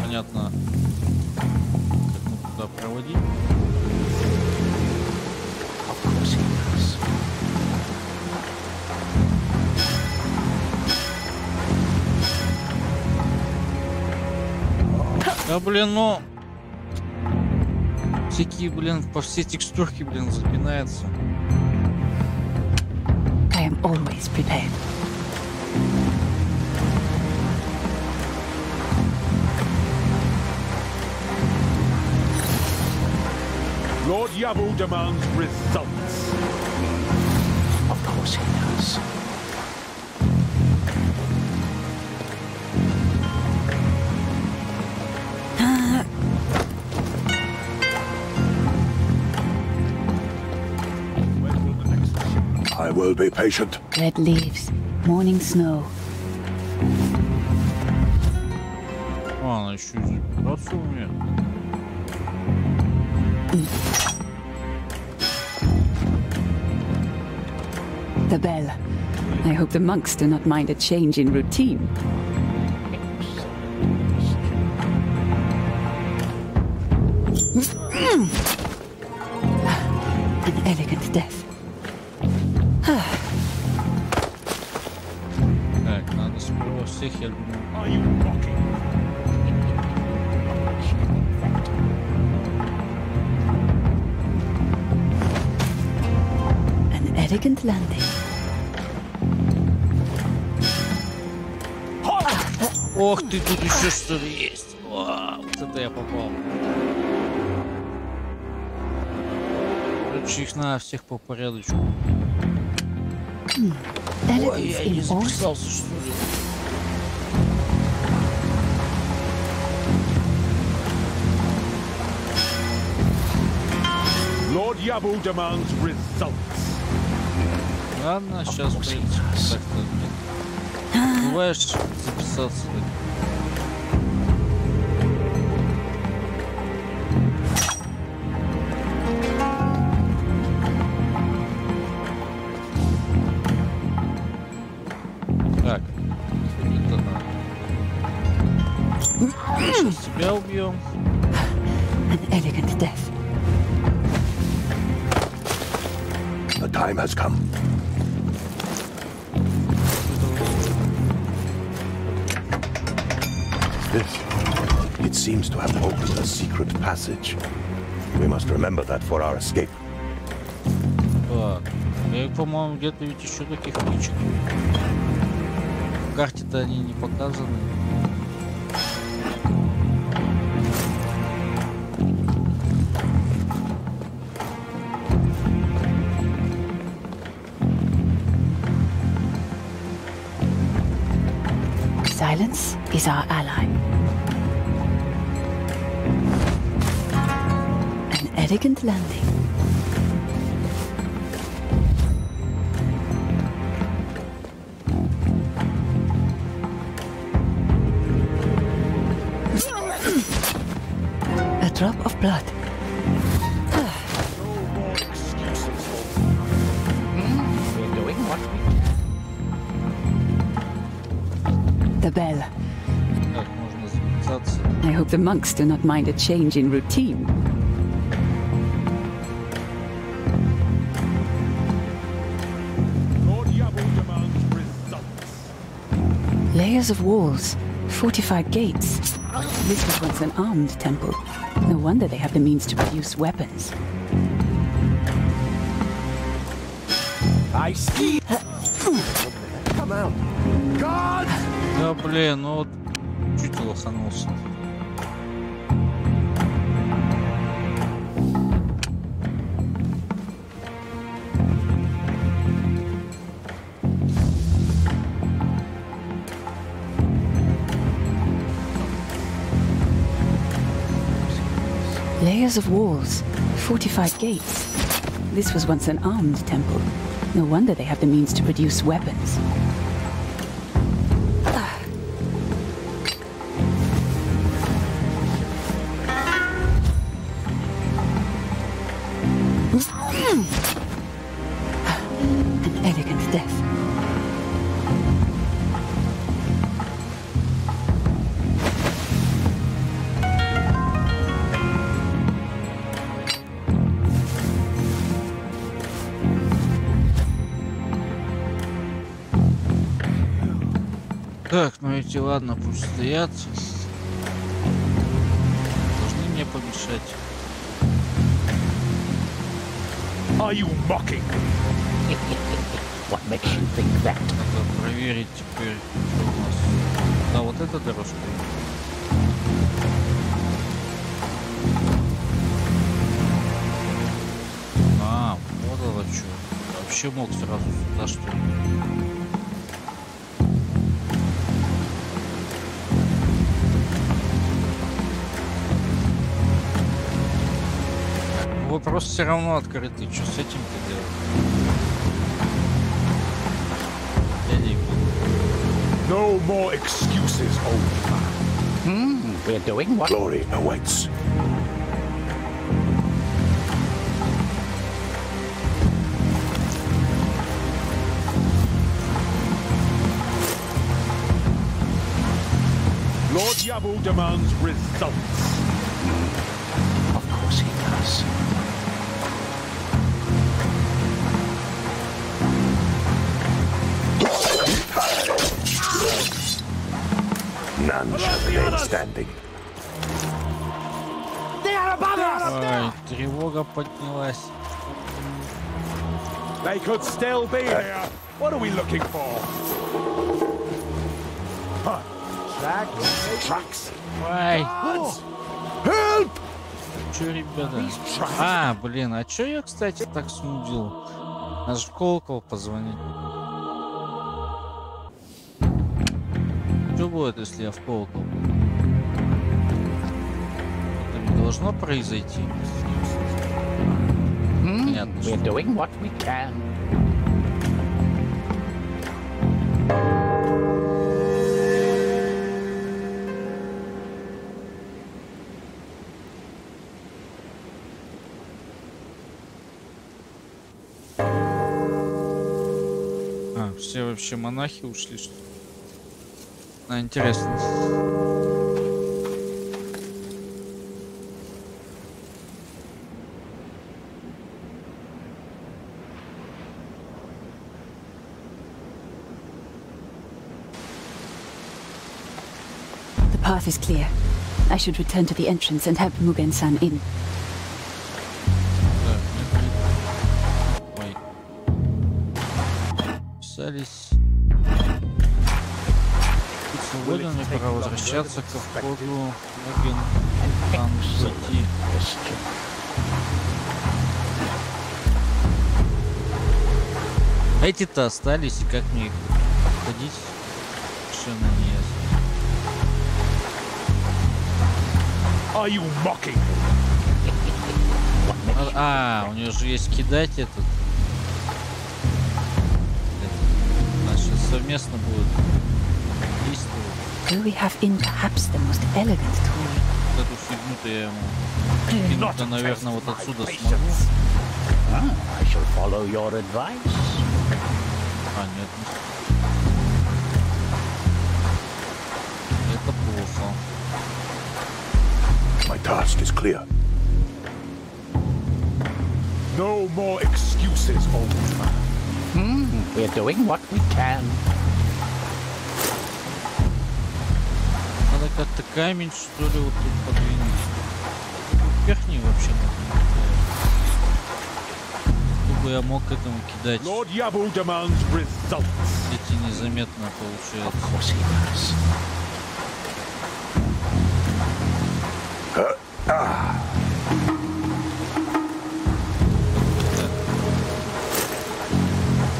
Понятно, как туда проводить. Да блин, ну всякие, блин, по всей текстурке, блин, запинается. Always prepared. Lord Yabu demands results. Of course he does. Will be patient. Red leaves, morning snow. Она еще и запираться умеет. The bell. I hope the monks do not mind a change in routine. An elegant death. Are you mocking? An elegant landing. Ох ты, тут еще что-то есть. О, вот это я попал. Короче, их на всех по порядочку. Ой, я не записался, что ли? Yabu demands results. I'm not sure what expected. Where's the substance? An elegant death. The time has come. This, it seems to have opened a secret passage. We must remember that for our escape. Я, по-моему, где-то ведь еще таких птичек. В карте-то они не показаны. Silence is our ally. An elegant landing. A drop of blood. Bell. I hope the monks do not mind a change in routine. Lord Yabu demands results. Layers of walls, fortified gates. This was once an armed temple. No wonder they have the means to produce weapons. I see. Come out. God! Да блин, ну вот чуть лоханулся. Layers of walls, fortified gates. This was once an armed temple. No wonder they have the means to produce weapons. Ладно, пусть стоят. Должны мне помешать. Are you mocking? What makes you think that? Надо проверить теперь, что у нас. А вот эта дорожка. А, вот это что. Вообще мог сразу сюда, что ли? Вопрос все равно открытый. Что с этим-то делать? Я не буду. No more excuses, old man. We're doing what? Glory awaits. Lord Yabu demands results. Of course he does. None shall remain standing. They are above us! Тревога поднялась. They could still be here. What are we looking for? Huh. Tracks? Tracks? Why? Help! Чё, ребята? А, блин, а чё я, кстати, так смудил? Аж в колокол позвонить. Что будет, если я в колокол? Это не должно произойти. We're doing what we can. А, все вообще монахи ушли, что ли? А, интересно. The path is clear. I should return to the entrance and help Mugen-san in. Wait. Писались. Свободно пора возвращаться к входу Муген-сан Сити. Эти-то остались, и как мне их ходить? Совершенно не ясно. Are you mocking? А, у нее же есть кидать этот. Значит, совместно будут действовать. Do we have in perhaps the most elegant tool? Эту фигню-то я ему кинуть-то, наверное, вот отсюда смогу. I shall follow your advice. А, нет. Это плохо. My task is clear. No more excuses, old man. Hmm, we're doing what we can. Надо как-то камень, что ли, вот тут подвинуть. Верхний вообще надо. Чтобы я мог к этому кидать. Lord Yabu demands results. Эти незаметно получаются.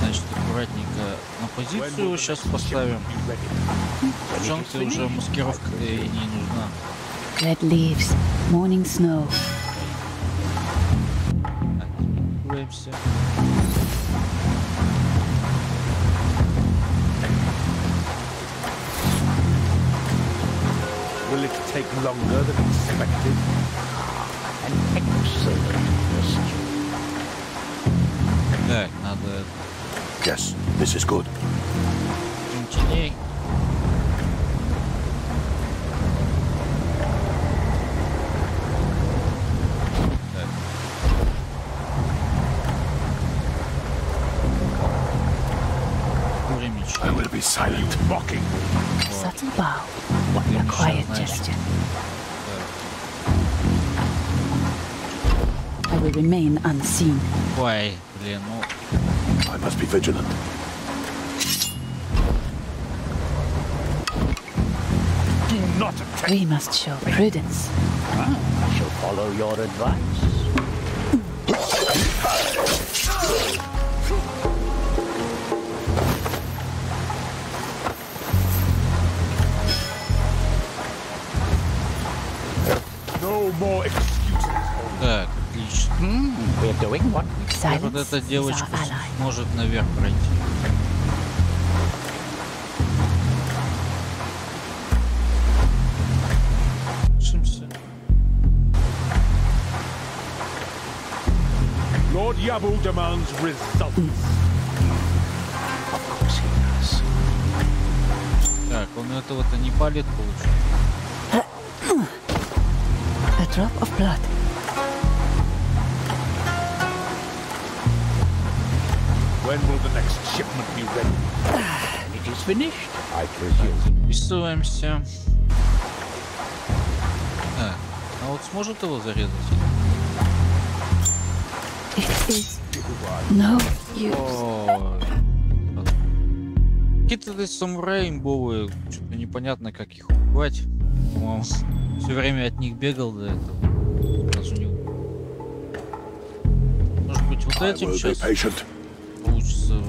Значит, аккуратненько на позицию сейчас поставим. Джанки уже маскировка и не нужна. Red leaves, morning snow. Отпускаемся. Will it take longer than expected? An excellent question. No, not the... Yes, this is good. Engineer. I will be silent, mocking. Subtle bow. What a quiet gesture. I will remain unseen. Why, I must be vigilant. Do not attack. We must show prudence. I shall follow your advice. Так, отлично. И вот эта девочка может наверх пройти. Lord Yabu demands results. Так, он этого-то не палит, получается. A drop of blood. When will the next shipment be ready? It is finished. I presume. Рисуемся. А вот сможет его зарезать? It is no use. Какие-то самураи имбовые, что-то непонятно, как их убивать. Все время от них бегал до этого. Раз у него. Может быть, вот этим сейчас получится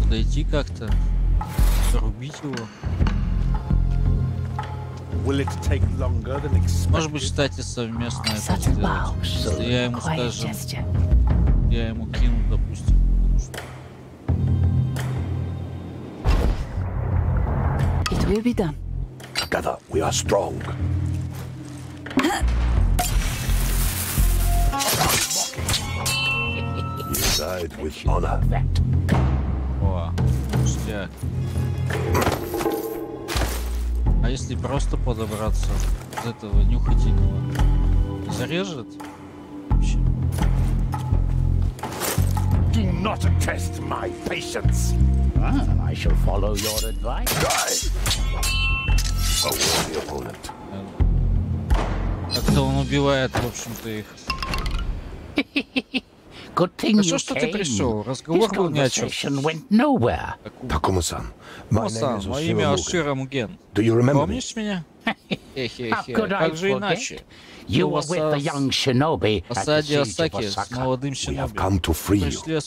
подойти как-то, зарубить его. Может быть, кстати, совместно это сделать. Я ему скажу, я ему кину, допустим. It will be done. Together we are strong. Died with honor. О, пустяк. А если просто подобраться с этого нюхательного, зарежет? Вообще. Do not test my patience. Well, I shall follow your advice. Die. A worthy opponent. Как-то он убивает, в общем-то, их. Хорошо, что ты пришел. Разговор был ни о чем. Такума-сан, мое имя Ашира Муген. Помнишь меня? Как же иначе? You were with the young Shinobi at the siege of Osaka. We have come to free you.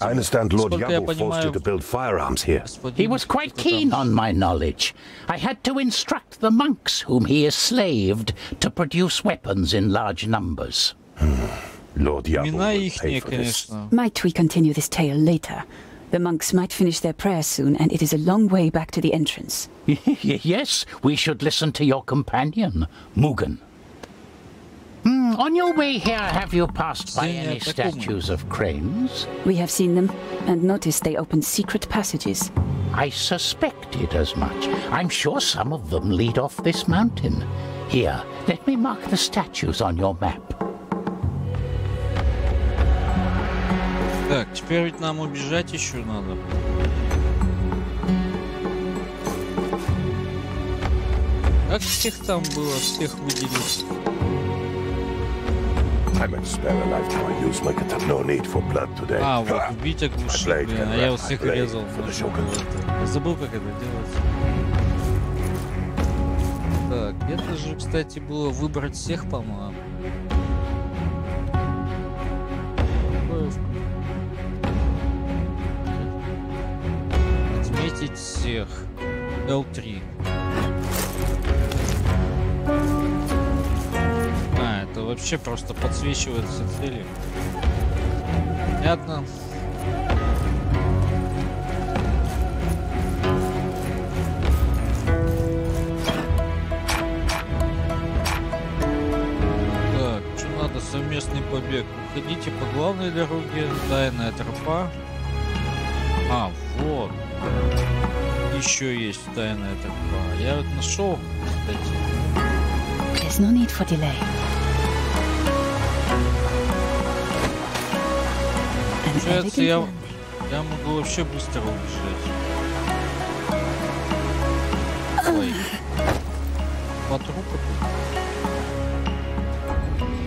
I understand Lord Yabu forced you to build firearms here. He was quite keen on my knowledge. I had to instruct the monks whom he enslaved to produce weapons in large numbers. Lord Yabu will pay for this. Might we continue this tale later? The monks might finish their prayers soon, and it is a long way back to the entrance. Yes, we should listen to your companion, Mugen. On your way here, have you passed by any statues of cranes? We have seen them, and noticed they open secret passages. I suspected as much. I'm sure some of them lead off this mountain. Here, let me mark the statues on your map. Так, теперь ведь нам убежать еще надо. Как всех там было, всех выделить? I meant to spare a lifetime. I use my katana. No need for blood today. А вот убить оглушить, блин, а я вот всех резал. Забыл, как это делать. Так, где-то же, кстати, было выбрать всех, по-моему. Отметить всех. L3. Вообще просто подсвечивает все цели. Понятно. Так, что надо? Совместный побег. Уходите по главной дороге. Тайная тропа. А, вот. Еще есть тайная тропа. Я вот нашел, кстати. There's no need for delay. Получается, я могу вообще быстро убежать. Ой. По трупу.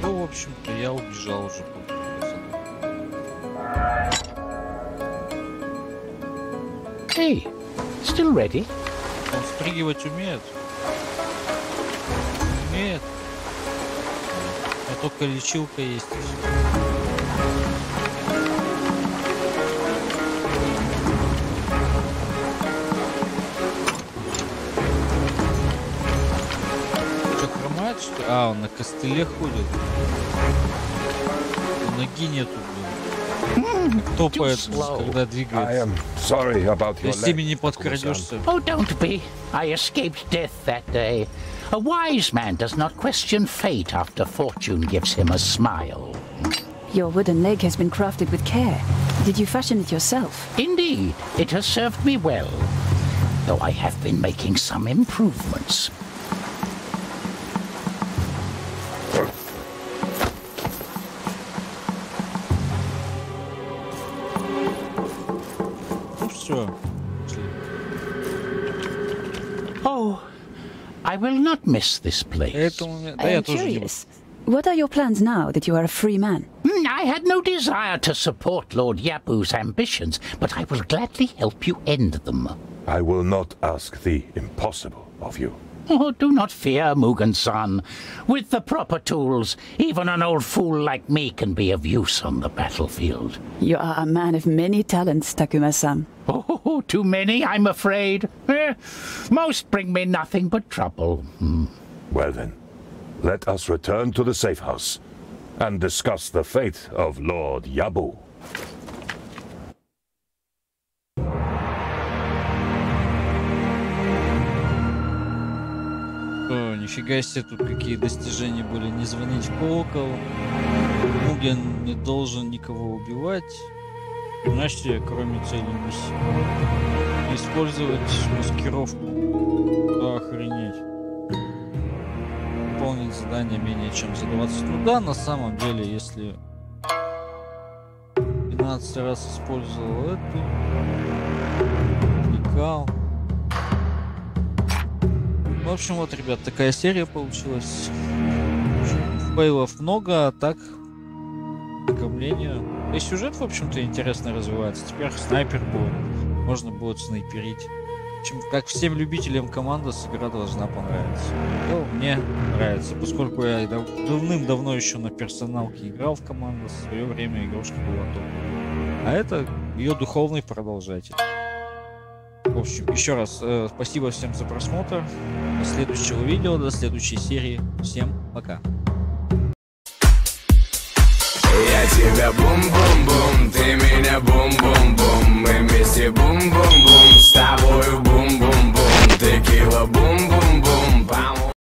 Ну, в общем-то, я убежал уже. Эй, still ready? Он спрыгивать умеет? Умеет. А только лечилка есть. А, он на костыле ходит. Ноги нету, блин. Топает, когда двигается. Если не подкрадешься. Oh, don't be. I escaped death that day. A wise man does not question fate after fortune gives him a smile. Your wooden leg has been crafted with care. Did you fashion it yourself? Indeed, it has served me well. Though I have been making some improvements. I will not miss this place. I am curious. What are your plans now that you are a free man? I had no desire to support Lord Yabu's ambitions, but I will gladly help you end them. I will not ask the impossible of you. Oh, do not fear, Mugen-san. With the proper tools, even an old fool like me can be of use on the battlefield. You are a man of many talents, Takuma-san. Oh, too many, I'm afraid. Most bring me nothing but trouble. Well then, let us return to the safe house and discuss the fate of Lord Yabu. О, нифига себе, тут какие достижения были. Не звонить в колокол. Муген не должен никого убивать. Иначе, кроме цели миссии. Использовать маскировку. Охренеть. Выполнить задание менее чем за 20 труда. На самом деле, если 15 раз использовал эту, пикал. В общем, вот, ребят, такая серия получилась. Боев много, а так ознакомление. И сюжет, в общем-то, интересно развивается. Теперь снайпер будет. Можно будет снайперить. В общем, как всем любителям командос, игра должна понравиться. Ну, мне нравится, поскольку я давным-давно еще на персоналке играл в командос. В свое время игрушка была топ. А это ее духовный продолжатель. В общем, еще раз спасибо всем за просмотр. До следующего видео, до следующей серии. Всем пока. Я тебя бум-бум-бум, ты меня бум-бум-бум.